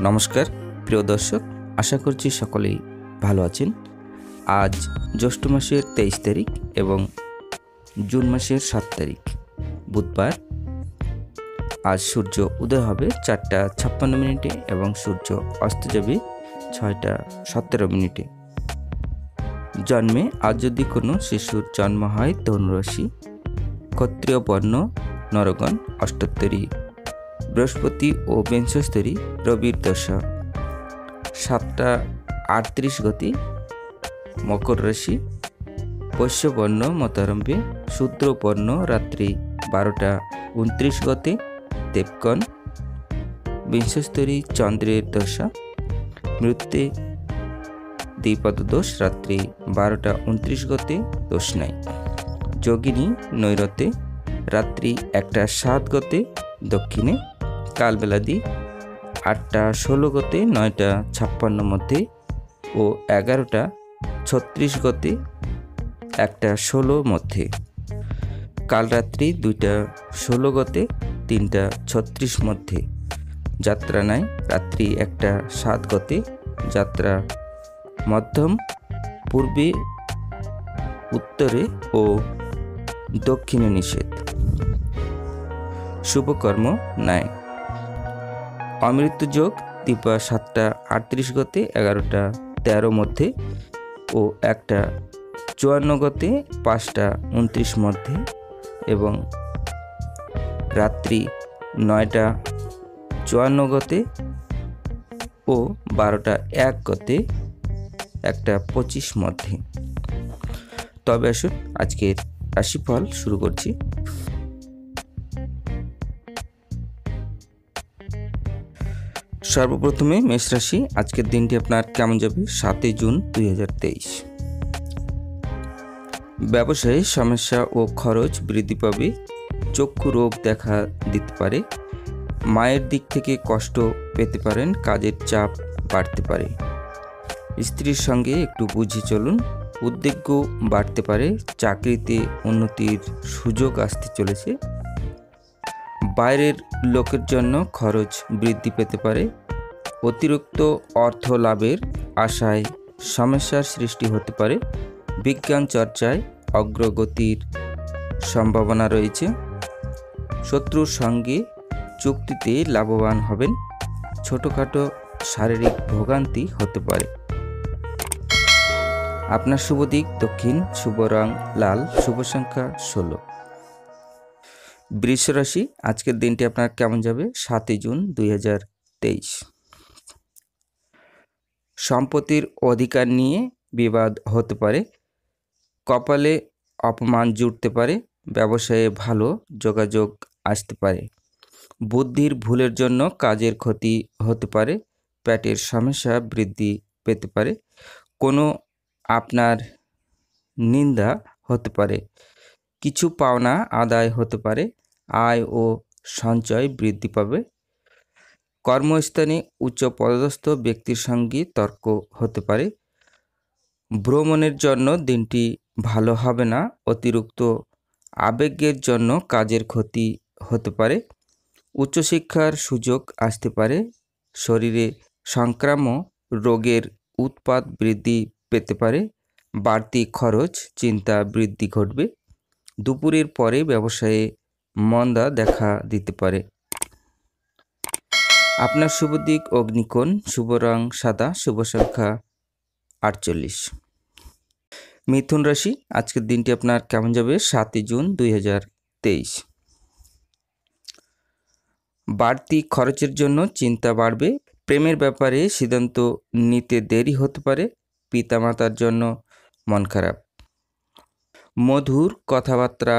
नमस्कार प्रिय दर्शक, आशा करछि सकलेई भालो आछेन। आज ज्येष्ठ मासेर 23 तारिख एवं जून मासेर 7 तारिख बुधवार। आज सूर्य उदय हबे 4:56 मिनिटे एवं सूर्य अस्त जाबे 6:17 मिनिटे। जन्मे आज यदि कोनो शिशुर जन्म हय धनुराशि क्षत्रिय वर्ण नरगण अष्टोत्तरी बृहस्पति और विंशस्तरी रबिर दशा 7:38 गति मकर राशि वैश्य वर्ण मतारम्भे शूद्र वर्ण रात्रि 12:29 गति देवगण विंशस्तरी चंद्रे दशा मृत्ये द्विपादोष रात्रि 12:29 गति दोष नाई। जोगिनी नैरते रात्रि 1:07 गते दक्षिणे कालबेलादी 8:16 गते 9:56 मध्य और 11:36 गते 1:16 मध्य कालरात्रि 2:16 गते 3:36 मध्य जात्रा नाई रात्रि 1:07 गते जात्रा मध्यम पूर्वे उत्तरे और दक्षिणे निषेध। शुभ कर्म नाय अमृत्यु जोग दीपा 7:38 गते 11:13 मध्य और 1:54 गते 5:29 मध्य एवं रात्रि 9:54 गते और 12:01 गते 1:25 मध्य। तब आसुन आजकेर राशिफल शुरू करछि। सर्वप्रथमे मेष राशि आजकेर दिनटी आपनार केमन जाबे 7 जून 2023। व्यवसाय समस्या और खरच बृद्धि पाबे, चक्षु रोग देखा दिते पारे, मायेर दिक थेके कष्ट पेते पारेन, काजेर चाप बाड़ते पारे। स्त्रीर संगे एकटू बुझे चलुन, उद्योग बाड़ते पारे, चाकरिते उन्नतिर सुयोग आसते चलेछे। बाइरेर लोकेर जन्य खरच बृद्धि पेते पारे, अतिरिक्त अर्थ लाभेर आशाय समस्यार सृष्टि होते पारे, विज्ञान चर्चाय अग्रगतिर सम्भावना रयेछे। शत्रुर संगे चुक्तिते लाभवान हबेन, छोटोखाटो शारीरिक भोगान्ति होते पारे। आपनार शुभ दिक दक्षिण, शुभ रंग लाल, शुभ संख्या 16। वृष राशि आजकेर दिनटी आपनार केमन जाबे 7 जून 2023। सम्पत्तिर अधिकार निये विवाद होते पारे, कपाले अपमान जुटते पारे, व्यवसाये भालो जोगाजोग आसते पारे, बुद्धिर भूलेर जन्य काजेर क्षति होते पारे, पेटेर समस्या बृद्धि पेते पारे, कोनो आपनार निंदा होते पारे, किछु पावना आदाय होते पारे, आय ओ संचय बृद्धि पाबे, कर्मस्थाने उच्च पदस्थ व्यक्तिर संगे तर्क होते पारे, भ्रमणेर जन्य दिनटी भालो हबे ना, अतिरिक्त आवेगेर जन्य काजेर क्षति होते पारे, उच्च शिक्षार सुयोग आसते पारे, शरीरे संक्रामक रोगेर उत्पाद बृद्धि पेते पारे, बाड़ती खरच चिंता बृद्धि घटबे, दुपुरेर परे व्यवसाये मंदा देखा दिते पारे। आपनार शुभ दिक अग्निकोण, शुभ रंग सादा, शुभ संख्या 48। मिथुन राशि आजकेर दिनटी आपनार केमन जाबे 7 जून 2023। बाड़ती खरचेर जन्य चिंता बाड़बे, प्रेमेर ब्यापारे सिद्धान्त निते देरी होते पारे, पितामातार जन्य मन खराब, मधुर कथाबार्ता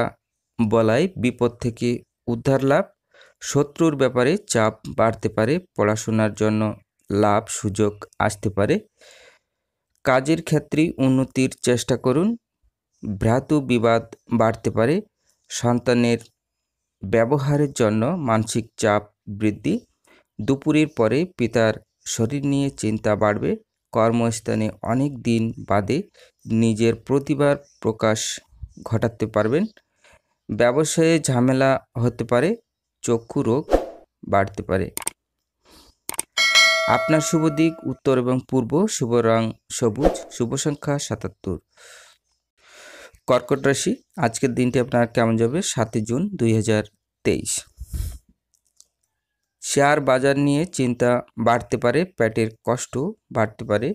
बलाय विपद थेके उद्धार लाभ, शत्रुर ब्यापारे चाप बाड़ते पारे, पढ़ाशोनार जन्य लाभ सुयोग आसते पारे, काजेर क्षेत्रे उन्नतिर चेष्टा करुन, भ्रातु विवाद बाड़ते पारे, सन्तानेर व्यवहारेर जन्य मानसिक चाप बृद्धि, दुपुरेर परे पितार शरीर निये चिंता बाड़बे, कर्मस्थाने अनेक दिन बादे निजेर प्रतिभार प्रकाश घटाते पारबेन, व्यवसाये झमेला होते पारे, चक्षु रोग बाड़ते पारे। আপনার শুভ দিক উত্তর এবং পূর্ব, শুভ রং সবুজ, শুভ সংখ্যা 77। কর্কট রাশি, আজকের দিনটি আপনার কেমন যাবে? 7ই জুন 2023। শেয়ার বাজার নিয়ে চিন্তা বাড়তে পারে, পেটের কষ্ট বাড়তে পারে,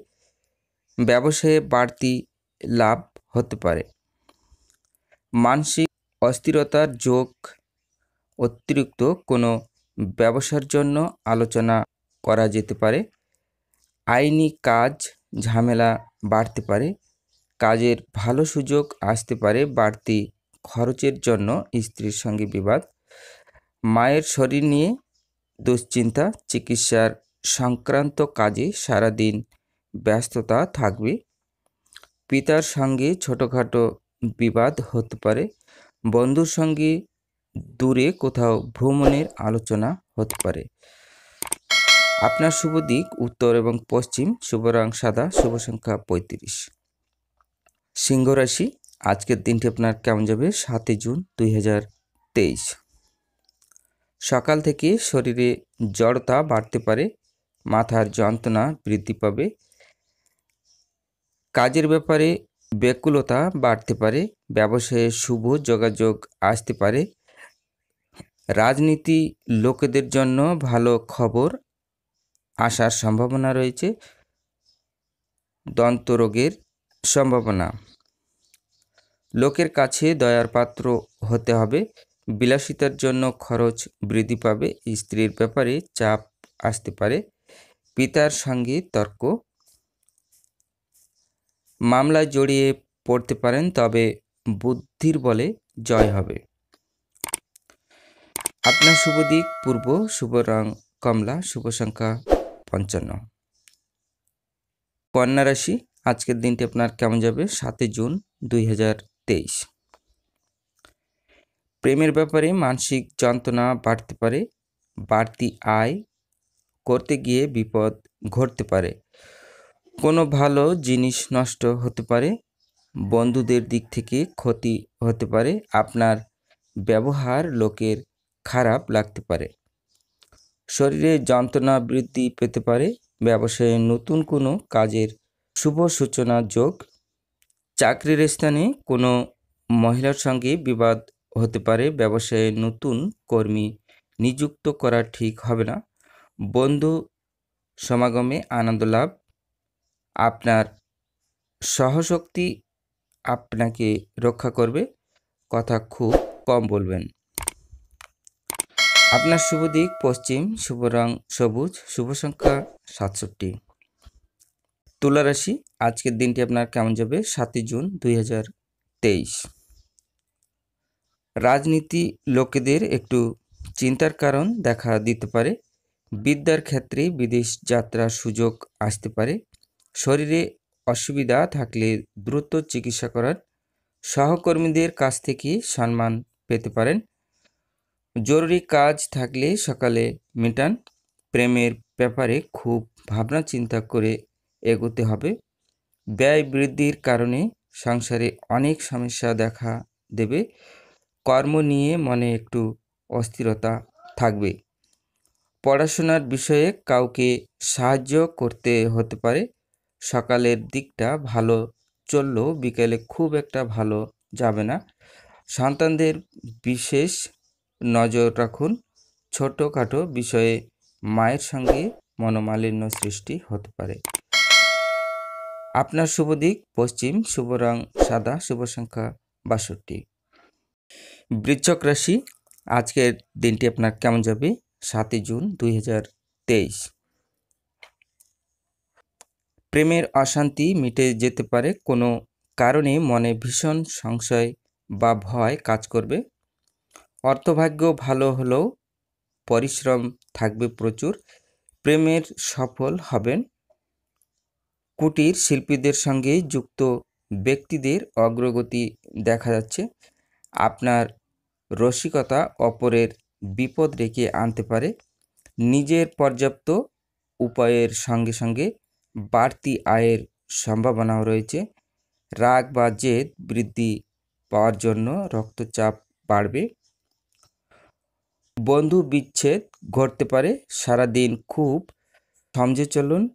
ব্যবসায়ে বাড়তি লাভ হতে পারে। মানসিক অস্থিরতার যোগ, অতিরিক্ত কোনো ব্যবসার জন্য আলোচনা করা যেতে পারে। আইনি কাজ ঝামেলা বাড়তে পারে, কাজের ভালো সুযোগ আসতে পারে। বাড়তি খরচের জন্য স্ত্রীর সঙ্গে বিবাদ। মায়ের শরীর নিয়ে দুশ্চিন্তা, চিকিৎসার সংক্রান্ত কাজে সারাদিন ব্যস্ততা থাকবে। পিতার সঙ্গে ছোটোখাটো বিবাদ হতে পারে। বন্ধুর সঙ্গে দূরে কোথাও ভ্রমণের আলোচনা হতে পারে। আপনার শুভ দিক উত্তর এবং পশ্চিম, শুভ রং সাদা, শুভ সংখ্যা 35। সিংহ রাশি, আজকের দিনটি আপনার কেমন যাবে? 7ই জুন 2023। সকাল থেকে শরীরে জড়তা বাড়তে পারে, মাথার যন্ত্রণা বৃদ্ধি পাবে। কাজের ব্যাপারে ব্যাকুলতা বাড়তে পারে, ব্যবসায়ে শুভ যোগাযোগ আসতে পারে। রাজনীতি লোকেদের জন্য ভালো খবর আসার সম্ভাবনা রয়েছে, দন্তরোগের সম্ভাবনা। লোকের কাছে দয়ার পাত্র হতে হবে, বিলাসিতার জন্য খরচ বৃদ্ধি পাবে। স্ত্রীর ব্যাপারে চাপ আসতে পারে, পিতার সঙ্গে তর্ক। মামলায় জড়িয়ে পড়তে পারেন, তবে বুদ্ধির বলে জয় হবে। আপনার শুভ দিক পূর্ব, শুভ রং কমলা, শুভ সংখ্যা 55। কন্যা রাশি, আজকের দিনটি আপনার কেমন যাবে? 7ই জুন 2023। প্রেমের ব্যাপারে মানসিক যন্ত্রণা বাড়তে পারে, বাড়তি আয় করতে গিয়ে বিপদ ঘটতে পারে। কোনো ভালো জিনিস নষ্ট হতে পারে, বন্ধুদের দিক থেকে ক্ষতি হতে পারে। আপনার ব্যবহার লোকের খারাপ লাগতে পারে, শরীরে যন্ত্রণা বৃদ্ধি পেতে পারে। ব্যবসায়ে নতুন কোনো কাজের শুভ সূচনা যোগ। চাকরির স্থানে কোনো মহিলার সঙ্গে বিবাদ হতে পারে, ব্যবসায়ে নতুন কর্মী নিযুক্ত করা ঠিক হবে না। বন্ধু সমাগমে আনন্দ লাভ। আপনার সহশক্তি আপনাকে রক্ষা করবে, কথা খুব কম বলবেন। আপনার শুভ দিক পশ্চিম, শুভ রং সবুজ, শুভ সংখ্যা 67। তুলা রাশি, আজকের দিনটি আপনার কেমন যাবে? 7ই জুন 2023। রাজনীতি লোকেদের একটু চিন্তার কারণ দেখা দিতে পারে। বিদ্যার ক্ষেত্রে বিদেশ যাত্রার সুযোগ আসতে পারে। শরীরে অসুবিধা থাকলে দ্রুত চিকিৎসা করার। সহকর্মীদের কাছ থেকে সম্মান পেতে পারেন। জরুরি কাজ থাকলে সকালে মেটান। প্রেমের ব্যাপারে খুব ভাবনা চিন্তা করে এগোতে হবে। ব্যয় বৃদ্ধির কারণে সংসারে অনেক সমস্যা দেখা দেবে। কর্ম নিয়ে মনে একটু অস্থিরতা থাকবে। পড়াশোনার বিষয়ে কাউকে সাহায্য করতে হতে পারে। সকালের দিকটা ভালো চললেও বিকেলে খুব একটা ভালো যাবে না। সন্তানদের বিশেষ নজর রাখুন। ছোটোখাটো বিষয়ে মায়ের সঙ্গে মনোমালিন্য সৃষ্টি হতে পারে। আপনার শুভ দিক পশ্চিম, শুভ রং সাদা, শুভ সংখ্যা 62। বৃশ্চিক রাশি, আজকের দিনটি আপনার কেমন যাবে? 7ই জুন 2023। প্রেমের অশান্তি মিটে যেতে পারে, কোনো কারণে মনে ভীষণ সংশয় বা ভয় কাজ করবে। অর্থভাগ্য ভালো হলেও পরিশ্রম থাকবে প্রচুর। প্রেমের সফল হবেন। কুটির শিল্পীদের সঙ্গে যুক্ত ব্যক্তিদের অগ্রগতি দেখা যাচ্ছে। আপনার রসিকতা অপরের বিপদ ডেকে আনতে পারে। নিজের পর্যাপ্ত উপায়ের সঙ্গে সঙ্গে বাড়তি আয়ের সম্ভাবনাও রয়েছে। রাগ বা জেদ বৃদ্ধি পাওয়ার জন্য রক্তচাপ বাড়বে। বন্ধু বিচ্ছেদ ঘটতে পারে। সারাদিন খুব समझे चलुन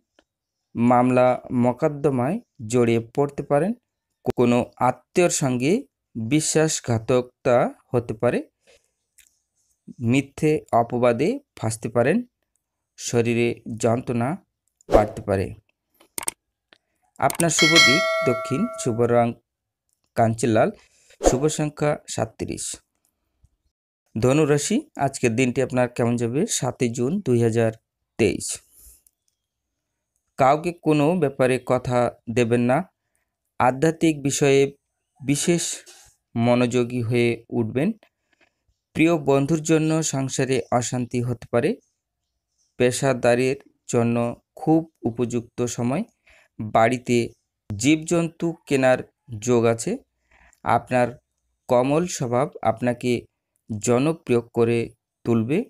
मामला मोकद्दमाय जड़िए पड़ते पारेन। कोनो आत्मीयर संगे विश्वासघातकता होते पारे, मिथ्ये अपबादे फाँसते पारेन, शरीरे जंत्रणा बाड़ते पारे। आपनार शुभ दिक दक्षिण, शुभ रंग कांचे लाल, शुभ संख्या 37। धनुराशि आजकेर दिनटी आपनार केमन जाबे 7 जून 2023। काउके कोनो बेपारे कथा देबेन ना। आध्यात्मिक विषये विशेष मनोयोगी हये उठबेन। प्रिय बंधुर जन्य संसारे अशांति होते पारे। पेशादारेर जन्य खूब उपयुक्त समय। बाड़ीते जीवजन्तु केनार जोग आछे। आपनार कोमल स्वभाव आपनाके जनप्रिय करे तुलबे।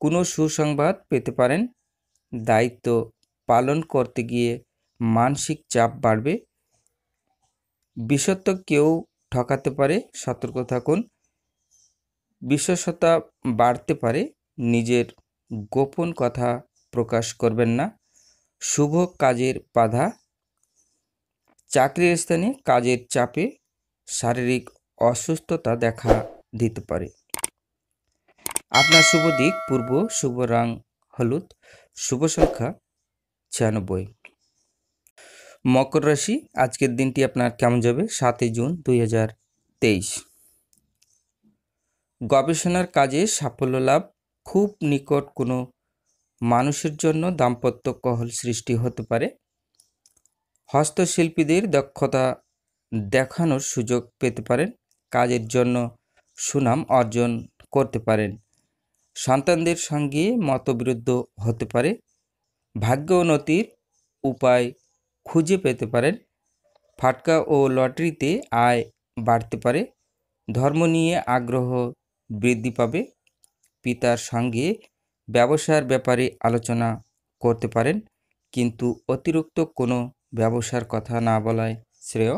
कोनो सुसंबाद पेते पारेन। दायित्व पालन करते गिये मानसिक चाप बाड़बे। विशेषत केउ ठकाते पारे, सतर्क थाकुन। विशेषता बाड़ते पारे। निजेर गोपन कथा प्रकाश करबेन ना। शुभ काजेर बाधा। चाकरिर स्थाने काजेर चापे शारीरिक असुस्थता देखा दिते पारे। आपनार शुभ दिक पूर्व, शुभ रंग हलुद, शुभ संख्या 96। मकर राशि आजकेर दिनटी आपनार केमन जाबे 7 जून 2023। गवेषणार काजे साफल्य लाभ। खूब निकट कोनो मानुषेर जन्य दाम्पत्य कहल सृष्टि होते पारे। हस्तशिल्पीदेर दक्षता देखानोर सुयोग पेते पारेन। काजेर जन्य सुनाम अर्जन करते पारेन। सन्तानदेर संगे मतबिरुद्ध होते पारे। भाग्य उन्नतिर उपाय खुजे पेते पारेन। फाटका और लटरिते आय बाड़ते पारे। धर्म निये आग्रह बृद्धि पाबे। पितार संगे व्यवसायर ब्यापारे आलोचना करते पारेन, किन्तु अतिरिक्त कोनो व्यवसायर कथा ना बलाय श्रेय।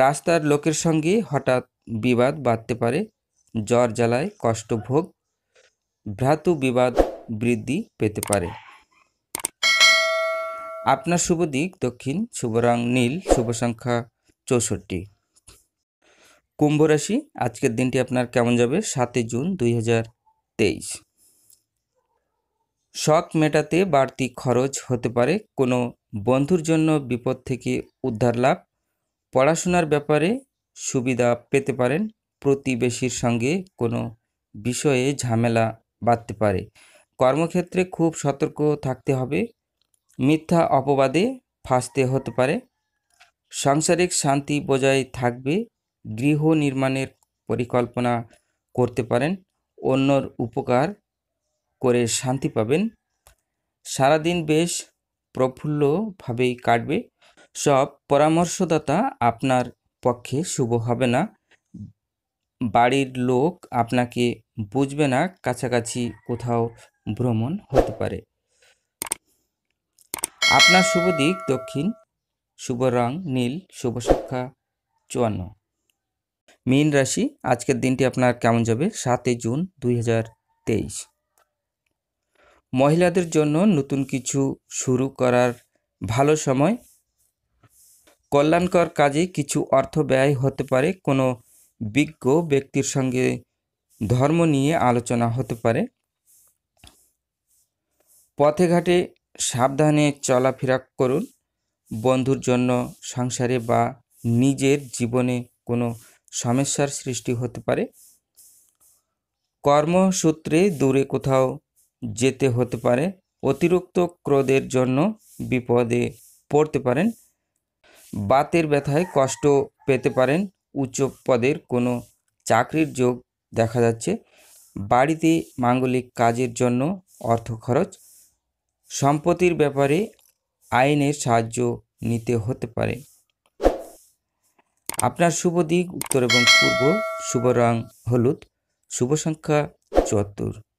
रास्तार लोकेर संगे हठात् विवाद बाड़ते पारे। जर जालाय कष्ट भोग। भ्रातु विवाद बृद्धि पेते पारे। आपनार शुभ दिक दक्षिण, शुभ रंग नील, शुभ संख्या 64। कुम्भ राशि आजकेर दिनटी आपनार केमन जाबे 7 जून 2023। शख मेटाते बाड़ती खरच होते पारे। कोनो बंधुर जन्य विपद थेके उद्धार लाभ। पढ़ाशोनार ब्यापारे सुविधा पेते पारेन। प्रतिबेशीर संगे कोनो विषये झमेला बाड़ते पारे। कर्मक्षेत्रे खूब सतर्क थाकते हबे। मिथ्या अपबादे फाँसते होते पारे। सांसारिक शांति बजाय थाकबे। गृह निर्माणेर परिकल्पना करते पारेन। अन्येर उपकार करे शांति पाबेन। सारा दिन बेश प्रफुल्ल भावेई काटबे। सब परामर्शदाता आपनार पक्षे शुभ हबे ना। बाड़ीर लोक आपनाके बुझबे ना। काछाकाछि कोथाओ भ्रमण होते पारे। आपनार शुभ दिक दक्षिण, शुभ रंग नील, शुभ संख्या 54। मीन राशि आजकेर दिनटी आपनार केमन जाबे 7 जून 2023। महिलादेर जन्य नतून किछु शुरू करार भालो समय। कल्याणकर काजे किछु अर्थ व्यय होते पारे। कोनो बिज्ञ व्यक्तिर संगे धर्म निये आलोचना होते पारे। पथे घाटे सावधाने चलाफेरा करुन। बंधुर जन्य संसारे बा निजेर जीवने कोनो समस्यार सृष्टि होते पारे। कर्मसूत्रे दूरे कोथाओ जेते होते पारे। अतिरिक्त क्रोधेर जन्य विपदे पड़ते पारेन। बातेर व्यथाय कष्ट पेते पारेन। उच्च पदेर कोनो चाकरिर जोग देखा जाच्छे। बाड़ीते मांगलिक काजेर जन्य अर्थ खरच। सम्पत्तिर ब्यापारे आईनेर साहाय्य निते होते पारे। आपनार शुभ दिक उत्तर एवं पूर्व, शुभ रंग हलुद, शुभ संख्या 74।